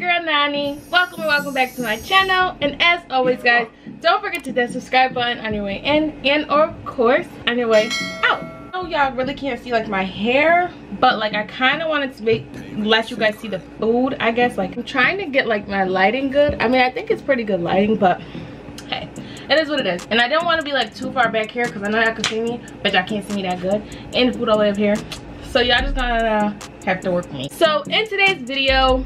your girl Nani. Welcome back to my channel, and as always guys, don't forget to hit that subscribe button on your way in and of course on your way out. I know y'all really can't see like my hair, but like I kind of wanted to let you guys see the food, I guess. Like I'm trying to get like my lighting good. I mean, I think it's pretty good lighting, but hey, it is what it is. And I don't want to be like too far back here because I know y'all can see me, but y'all can't see me that good, and the food all the way up here. So y'all just gonna have to work with me. So in today's video,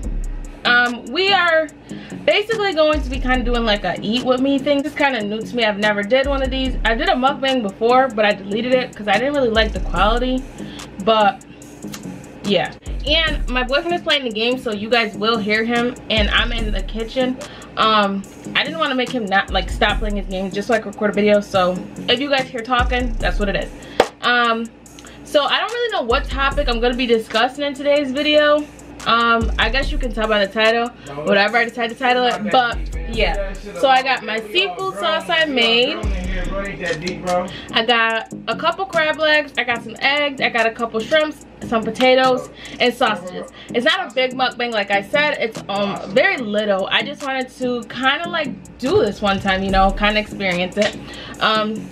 we are basically going to be kind of doing like a eat with me thing. This is kind of new to me. I've never did one of these. I did a mukbang before, but I deleted it because I didn't really like the quality. But yeah. And my boyfriend is playing the game, so you guys will hear him. And I'm in the kitchen. I didn't want to make him not like stop playing his game, just like record a video. So if you guys hear talking, that's what it is. So I don't really know what topic I'm gonna be discussing in today's video. I guess you can tell by the title, whatever I decide to title it, but yeah. So I got my seafood sauce I made. I got a couple crab legs, I got some eggs, I got a couple shrimps, some potatoes, and sausages. It's not a big mukbang like I said, it's very little. I just wanted to kind of like do this one time, you know, kind of experience it.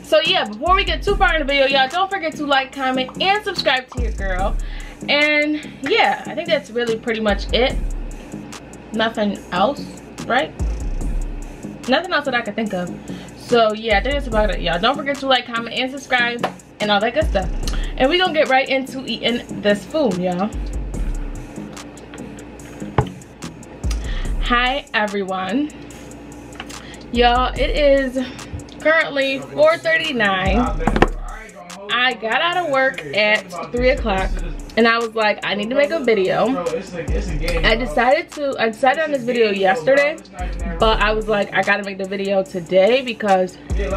So yeah, before we get too far in the video, y'all don't forget to like, comment, and subscribe to your girl. And yeah, I think that's really pretty much it. Nothing else, right? Nothing else that I could think of. So yeah, I think that's about it, y'all. Don't forget to like, comment, and subscribe, and all that good stuff. And we're gonna get right into eating this food, y'all. Hi everyone, y'all. It is currently 4:39. I got out of work at 3 o'clock, and I was like, I need to make a video. I decided on this video yesterday, but I was like, I gotta make the video today because I didn't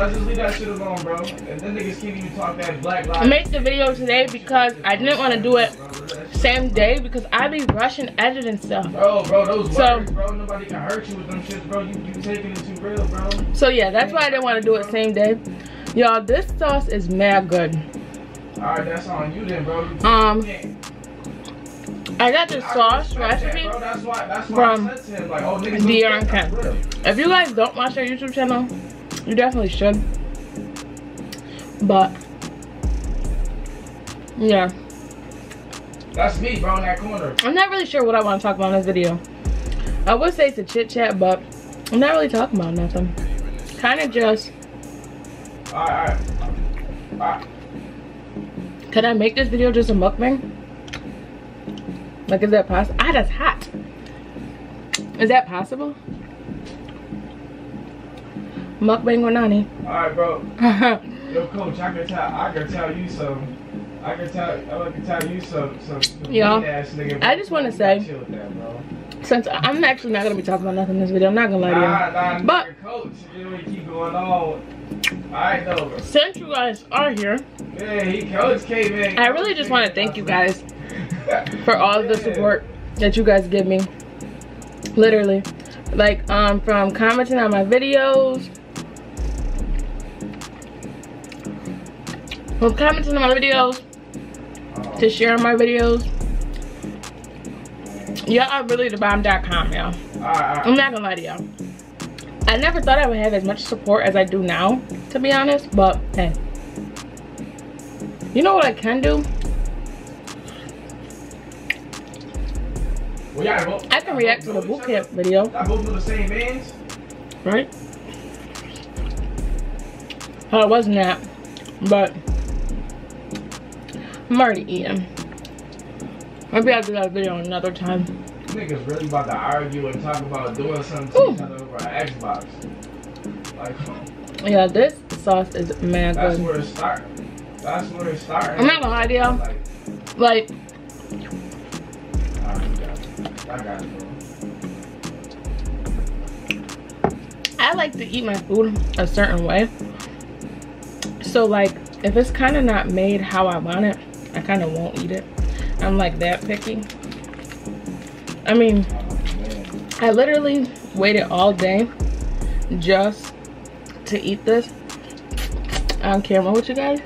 want to do it same day because I be rushing editing stuff. Nobody can hurt you with them shits, bro. You taking it too real, bro. So yeah, that's why I didn't want to do it same day. Y'all, this sauce is mad good. Alright, that's on you then, bro. I got this sauce recipe from Deon Ken. If you guys don't watch their YouTube channel, you definitely should. But yeah. That's me, bro, in that corner. I'm not really sure what I want to talk about in this video. I would say it's a chit chat, but I'm not really talking about nothing. Kinda just All right. Can I make this video just a mukbang? Like, is that possible? Ah, that's hot. Is that possible? Mukbang or Nani? All right, bro. Yo, coach, I can tell you some y'all, I just want to say, since I'm actually not going to be talking about nothing in this video, I'm not going to lie to you. But, coach, you know, you keep going on. I know. Since you guys are here, I really just want to thank you guys for all of the support that you guys give me. Literally, like from commenting on my videos, to sharing my videos. Y'all are really the bomb.com, y'all. I'm not gonna lie to y'all. I never thought I would have as much support as I do now, to be honest, but hey. You know what I can do? Well, yeah, I can react to the bootcamp video. I both do the same bands. Right? Oh, it wasn't that, but I'm already eating. Maybe I'll do that video another time. Niggas really about to argue and talk about doing something to each other over an Xbox. Like, yeah, this sauce is mad good. That's where it started. I'm not gonna lie to y'all. Like, I like to eat my food a certain way. So, like, if it's kind of not made how I want it, I kind of won't eat it. I'm like that picky. I mean, I literally waited all day just to eat this on camera with you guys.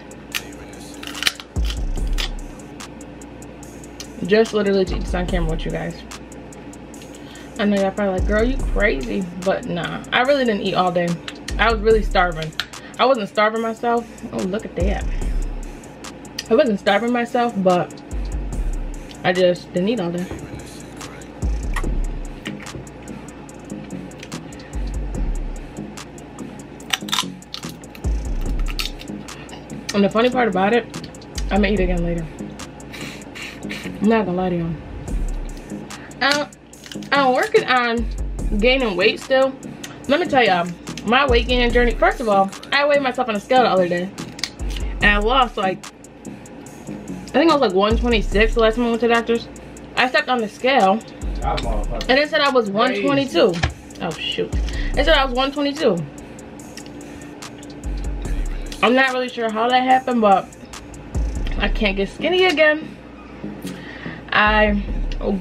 Just literally to eat this on camera with you guys. I know y'all probably like, girl, you crazy, but nah, I really didn't eat all day. I was really starving. I wasn't starving myself. Oh, look at that. I wasn't starving myself, but I just didn't eat all day. And the funny part about it, I'm gonna eat again later. I'm not gonna lie to y'all. I'm working on gaining weight still. Let me tell y'all, my weight gain journey. First of all, I weighed myself on a scale the other day, and I lost like, I think I was like 126 the last time I went to the doctors. I stepped on the scale, and it said I was 122. Oh shoot! It said I was 122. I'm not really sure how that happened, but I can't get skinny again. I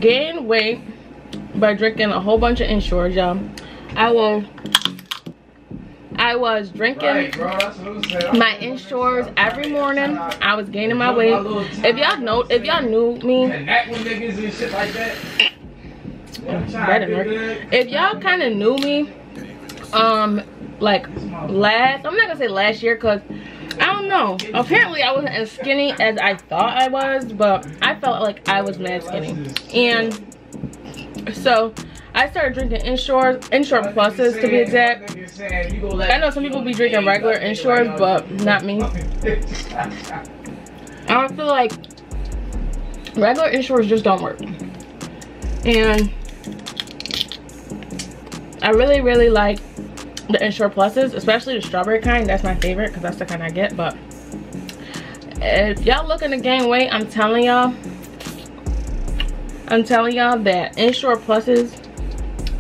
gained weight by drinking a whole bunch of Ensure, y'all. I was drinking my Ensures every morning. I was gaining my weight. If y'all know, if y'all knew me, if y'all kind of knew me, like last, I'm not gonna say last year, cause I don't know, apparently I wasn't as skinny as I thought I was, but I felt like I was mad skinny. And so I started drinking Ensure Pluses to be exact. I know some people be drinking regular Ensure, but not me. I don't feel like regular Ensures just don't work, and I really like the Ensure Pluses, especially the strawberry kind. That's my favorite because that's the kind I get. But if y'all looking to gain weight, I'm telling y'all that Ensure Pluses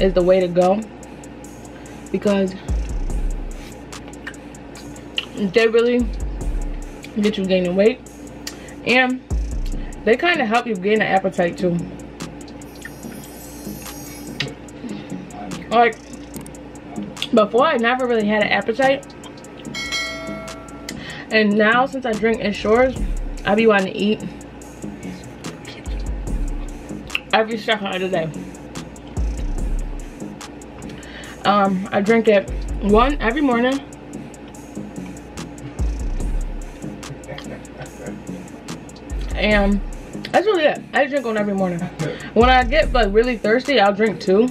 is the way to go, because they really get you gaining weight, and they kind of help you gain an appetite too. Like, before I never really had an appetite, and now since I drink Ensures, I be wanting to eat every second of the day. I drink it one every morning, and that's really it. I drink one every morning. When I get like really thirsty, I'll drink two,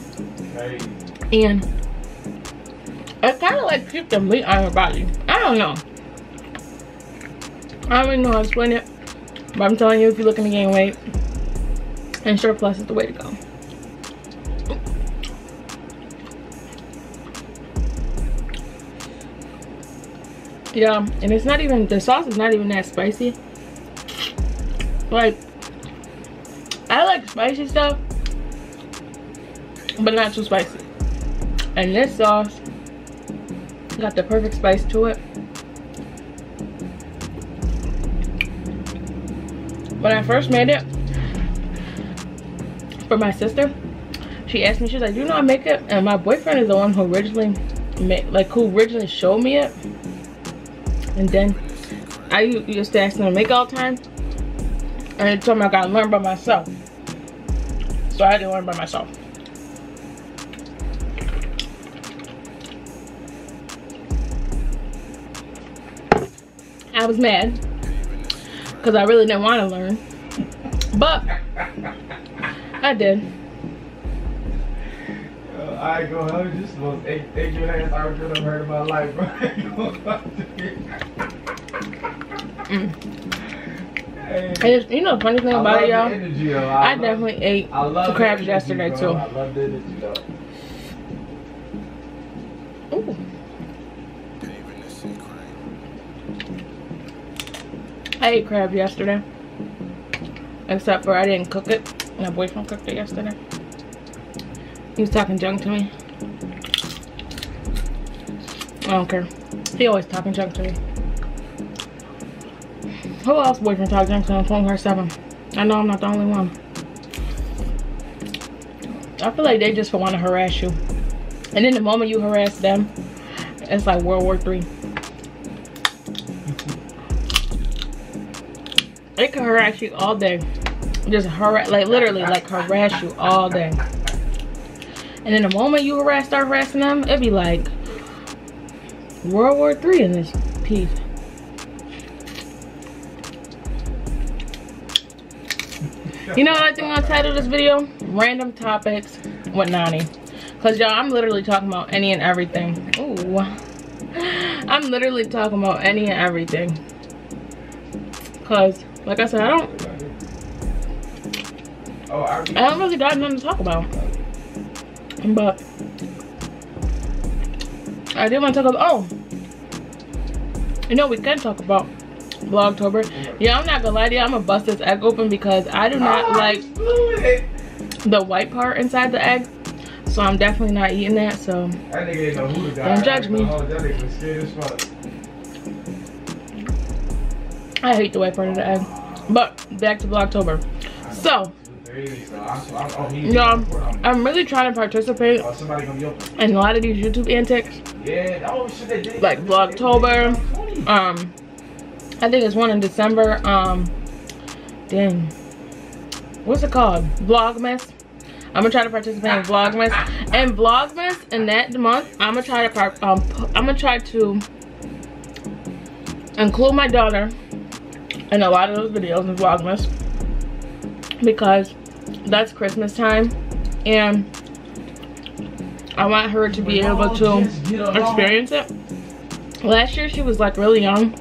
and it kind of like keeps the meat on your body. I don't know. I don't even know how to explain it. But I'm telling you, if you're looking to gain weight, Ensure Plus is the way to go. Yeah, and it's not even, the sauce is not even that spicy. Like, I like spicy stuff, but not too spicy. And this sauce got the perfect spice to it. When I first made it for my sister, she asked me, she's like, do you know I make it? And my boyfriend is the one who originally made, like, who originally showed me it. And then I used to ask him to make all the time, and he told me I gotta learn by myself. So I had to learn by myself. I was mad because I really didn't want to learn, but I did. I go home just supposed to take your hands out good. I've heard about life, bro. And you know the funny thing about it, y'all? I definitely ate crabs yesterday too. I love the energy, though. Ooh. I ate crab yesterday, except for I didn't cook it. My boyfriend cooked it yesterday. He was talking junk to me. I don't care. He always talking junk to me. Who else boyfriend talk junk to him? Phone her seven. I know I'm not the only one. I feel like they just want to harass you, and then the moment you harass them, it's like World War III. They can harass you all day. Just harass, like literally, like harass you all day. And then the moment you start harassing them, it'd be like World War III in this piece. You know what I think I'm gonna title this video? Random Topics with Nani. Cause y'all, I'm literally talking about any and everything. Ooh. I'm literally talking about any and everything. Cause, like I said, I don't really got nothing to talk about. But I did want to talk about, you know, we can talk about Vlogtober. Yeah, I'm not gonna lie to you, I'm gonna bust this egg open because I do not like the white part inside the egg. So I'm definitely not eating that, so that nigga know who to die. Don't judge me. That nigga scared as fuck. I hate the white part of the egg. But back to Vlogtober. So y'all, I'm really trying to participate in a lot of these YouTube antics. Like Vlogtober. I think it's one in December. Dang, what's it called? Vlogmas. I'm gonna try to participate in Vlogmas, and Vlogmas in that month, I'm gonna try to include my daughter in a lot of those videos in Vlogmas, because that's Christmas time, and I want her to be able to experience it. Last year she was like really young,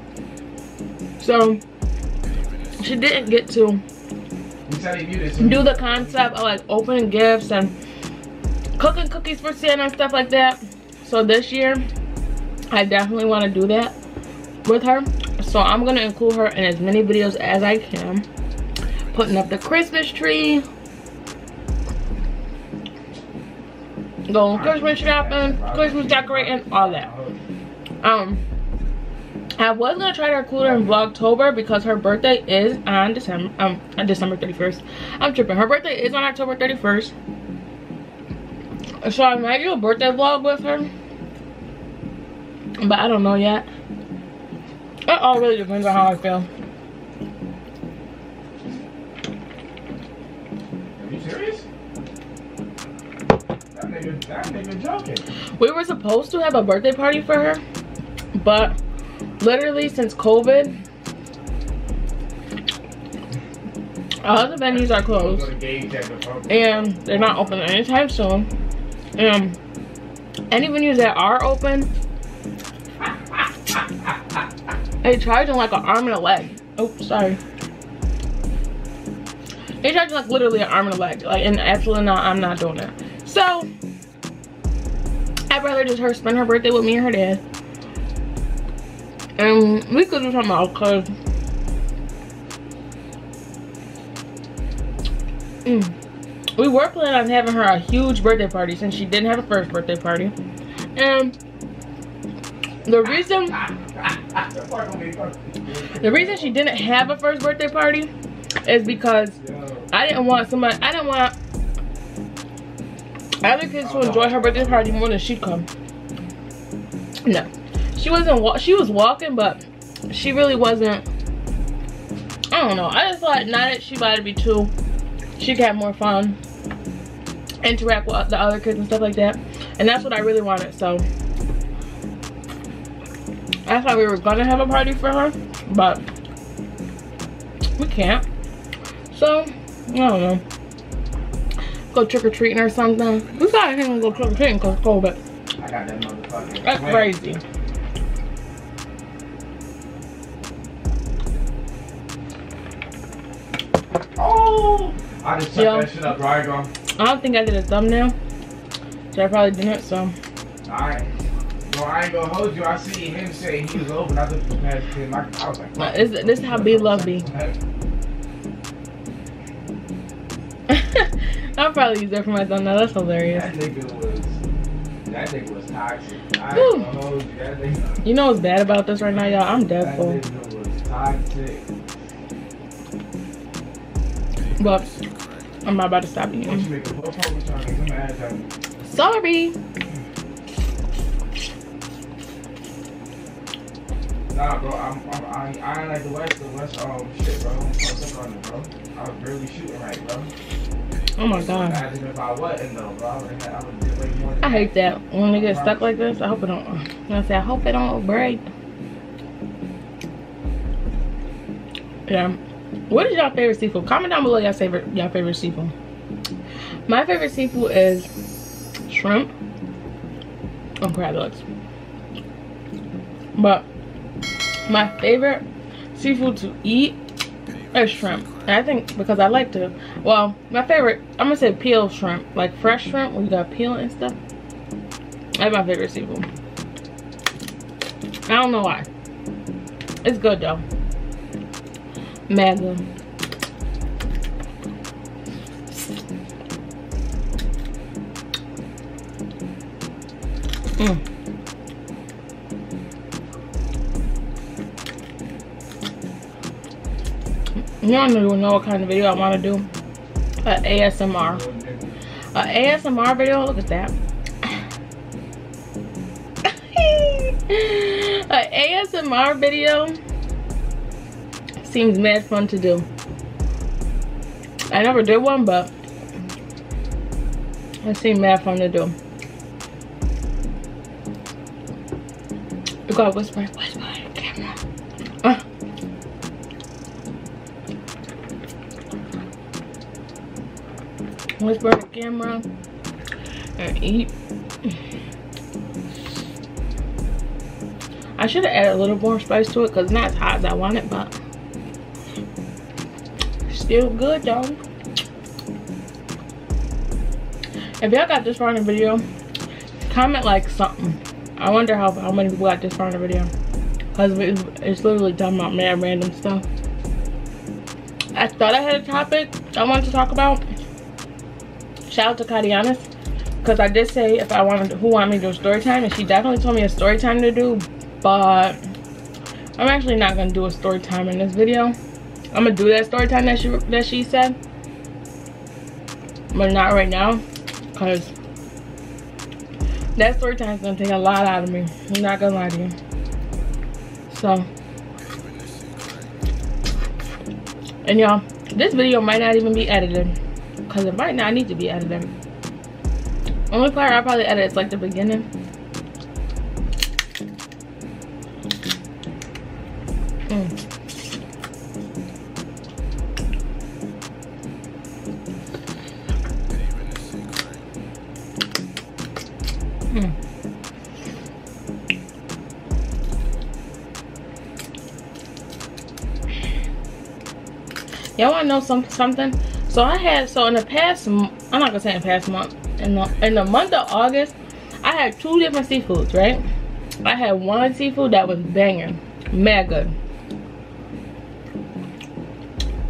so she didn't get to do the concept of like opening gifts and cooking cookies for Santa and stuff like that. So this year I definitely want to do that with her, so I'm gonna include her in as many videos as I can. Putting up the Christmas tree, going Christmas shopping, Christmas decorating, all that. I was gonna try to include her in Vlogtober because her birthday is on December 31st. I'm tripping. Her birthday is on October 31st. So I might do a birthday vlog with her, but I don't know yet. It all really depends on how I feel. Are you serious? That nigga joking. We were supposed to have a birthday party for her, but literally since COVID, all the venues are closed and they're not open anytime soon. And any venues that are open, they charging like an arm and a leg. Oh, sorry. They charging like literally an arm and a leg. Like, and absolutely not, I'm not doing that. So I'd rather just her spend her birthday with me and her dad. And we could do something else, cause we were planning on having her a huge birthday party since she didn't have her first birthday party. And the reason she didn't have a first birthday party is because I didn't want other kids to enjoy her birthday party more than she could. No. She was walking, but she really wasn't. I don't know. I just thought not that she might be too. She could have more fun, interact with the other kids and stuff like that, and that's what I really wanted. So I thought we were gonna have a party for her, but we can't. So I don't know. Go trick or treating or something. We gotta hang and go trick or treating because it's COVID. I got that motherfucker. That's crazy. I just set that shit up right on. I don't think I did a thumbnail. So I probably didn't, so. Alright. Well, I ain't gonna hold you. I see him say he was over and I looked at the past kid. I was like, fuck. This is how B love B. I'll probably use that for my thumbnail. That's hilarious. That nigga was toxic. I ain't gonna hold you. That nigga. You know what's bad about this right now, y'all? I'm dead full. That nigga was toxic. But I'm not about to stop eating. Sorry. Nah, bro, I ain't like the West shit, bro. I'm fucked up on it, bro. I was barely shooting right, bro. Oh my god. I hate that when it gets stuck like this. I hope it don't. I hope it don't break. Yeah. What is y'all favorite seafood? Comment down below y'all favorite seafood. My favorite seafood is shrimp and crab legs. But my favorite seafood to eat is shrimp. And I think because I like to, well, my favorite, I'm gonna say peeled shrimp, like fresh shrimp when you got peel and stuff. That's my favorite seafood. I don't know why. It's good though. Mad good. Y'all don't know what kind of video I want to do. An ASMR. An ASMR video? Look at that. An ASMR video seems mad fun to do. I never did one, but it seemed mad fun to do. You gotta whisper, whisper on the camera. Whisper on the camera and eat. I should have added a little more spice to it because it's not as hot as I want it, but still good though. If y'all got this far in the video, comment like something. I wonder how many people got this far in the video, because it's literally talking about mad random stuff. I thought I had a topic I wanted to talk about. Shout out to Katiana, because I did say if I wanted to, who wanted me to do a story time, and she definitely told me a story time to do, but I'm actually not gonna do a story time in this video. I'm gonna do that story time that she said, but not right now, cause that story time is gonna take a lot out of me. I'm not gonna lie to you. So, and y'all, this video might not even be edited, cause it might not need to be edited. Only part I probably edit is like the beginning. Y'all wanna know something? So in the past, I'm not gonna say in the past month, in the month of August, I had two different seafoods, right? I had one seafood that was banging, mad good.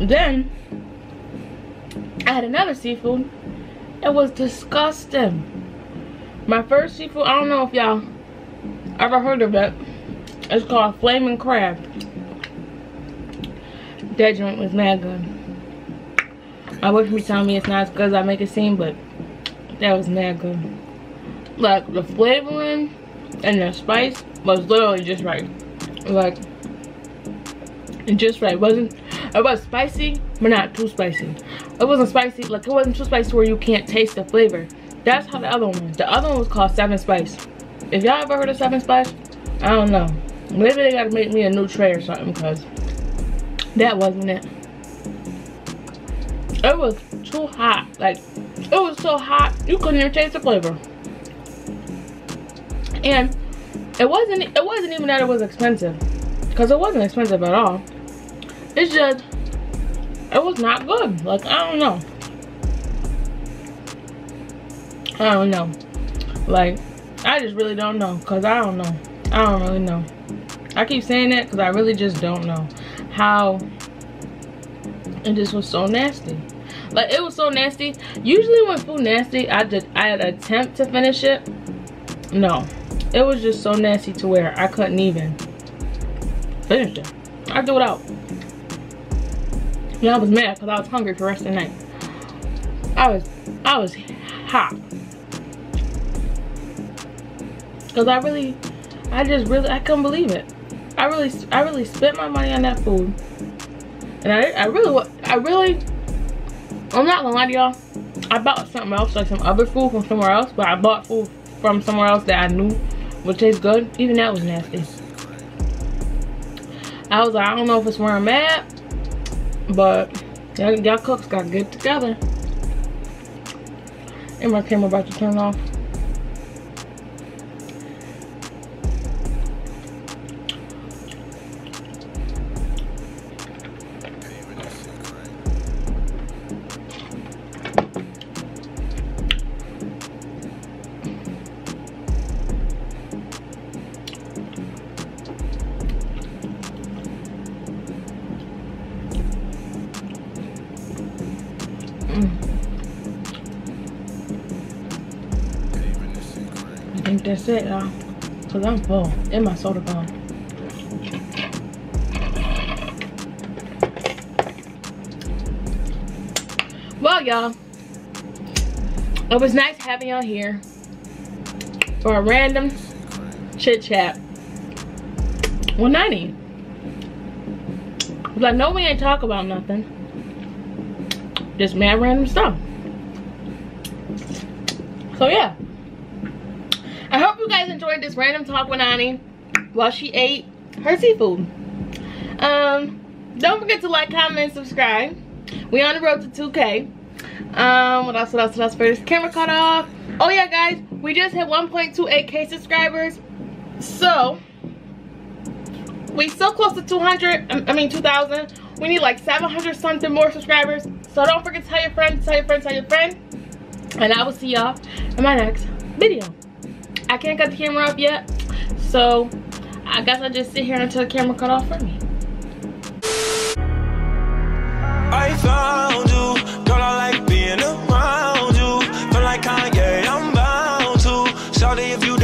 Then I had another seafood, it was disgusting. My first seafood, I don't know if y'all ever heard of it. It's called Flaming Crab. That joint was mad good. I wish you tell me it's not as good as I make it seem, but that was mad good. Like, the flavoring and the spice was literally just right. Like, just right. It was spicy, but not too spicy. It wasn't spicy, like, it wasn't too spicy where you can't taste the flavor. That's how the other one was. The other one was called Seven Spice. If y'all ever heard of Seven Spice, I don't know. Maybe they gotta make me a new tray or something, because that wasn't it. It was too hot. Like, it was so hot you couldn't even taste the flavor. And it wasn't even that it was expensive, because it wasn't expensive at all. It's just it was not good. Like, I don't know. Like, I just really don't know, because I don't really know. I keep saying that because I really just don't know how. And this was so nasty. Like, it was so nasty. Usually when food nasty, I'd attempt to finish it. No, it was just so nasty to where I couldn't even finish it. I threw it out. And I was mad because I was hungry for the rest of the night. I was hot. Cause I couldn't believe it. I really spent my money on that food. And I'm not gonna lie to y'all, I bought something else, like some other food from somewhere else, but I bought food from somewhere else that I knew would taste good. Even that was nasty. I was like, I don't know if it's where I'm at, but y'all cooks got good together. And my camera about to turn off. I think that's it, y'all. Cause I'm full. And my soda gone. Well, y'all, it was nice having y'all here for a random chit chat. Well, 90. Cause I know we ain't talk about nothing. Just mad random stuff. So yeah. I hope you guys enjoyed this random talk with Ani while she ate her seafood. Don't forget to like, comment, and subscribe. We on the road to 2K. What else? This camera cut off. Oh yeah, guys, we just hit 1.28K subscribers. So we so close to 2,000. We need like 700 something more subscribers. So don't forget to tell your friend, and I will see y'all in my next video. I can't cut the camera off yet, so I guess I'll just sit here until the camera cut off for me. I found you, girl, I like being around you. Feel like Kanye, I'm bound to. Shawty, if you